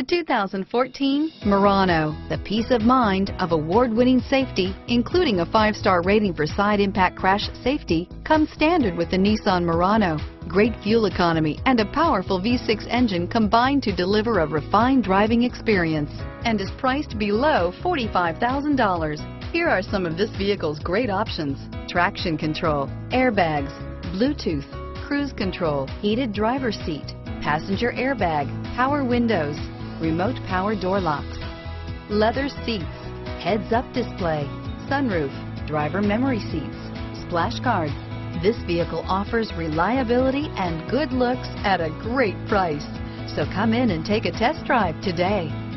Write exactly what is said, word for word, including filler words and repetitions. The two thousand fourteen Murano, the peace of mind of award-winning safety, including a five-star rating for side impact crash safety, comes standard with the Nissan Murano. Great fuel economy and a powerful V six engine combine to deliver a refined driving experience and is priced below forty-five thousand dollars. Here are some of this vehicle's great options: traction control, airbags, Bluetooth, cruise control, heated driver's seat, passenger airbag, power windows, remote power door locks, leather seats, heads-up display, sunroof, driver memory seats, splash guards. This vehicle offers reliability and good looks at a great price. So come in and take a test drive today.